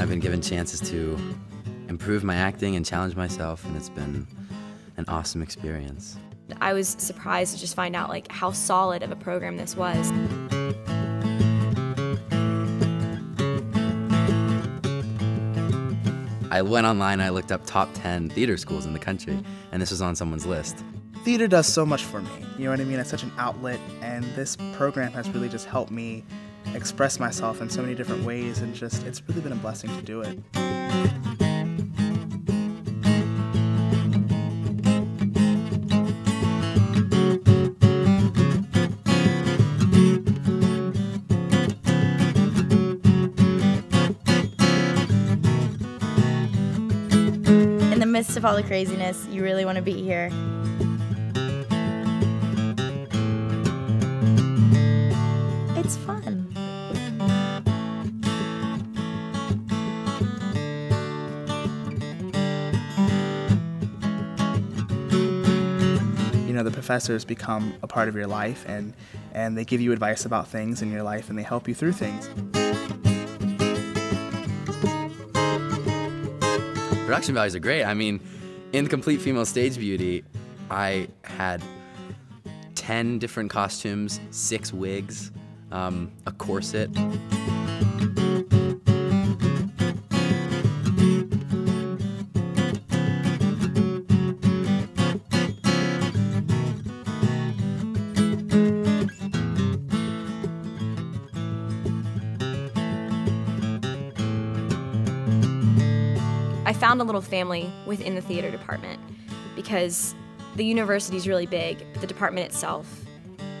I've been given chances to improve my acting and challenge myself, and it's been an awesome experience. I was surprised to just find out like how solid of a program this was. I went online and I looked up top 10 theater schools in the country, and this was on someone's list. Theater does so much for me, you know what I mean? It's such an outlet, and this program has really just helped me express myself in so many different ways, and just, it's really been a blessing to do it. In the midst of all the craziness, you really want to be here. It's fun. You know, the professors become a part of your life, and they give you advice about things in your life, and they help you through things. Production values are great. I mean, in Complete Female Stage Beauty, I had 10 different costumes, 6 wigs, a corset. I found a little family within the theater department because the university is really big, but the department itself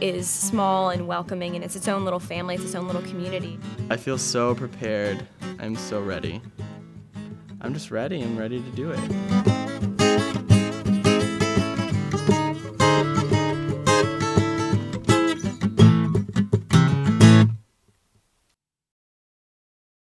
is small and welcoming, and it's its own little family, it's its own little community. I feel so prepared. I'm so ready. I'm just ready. I'm ready to do it.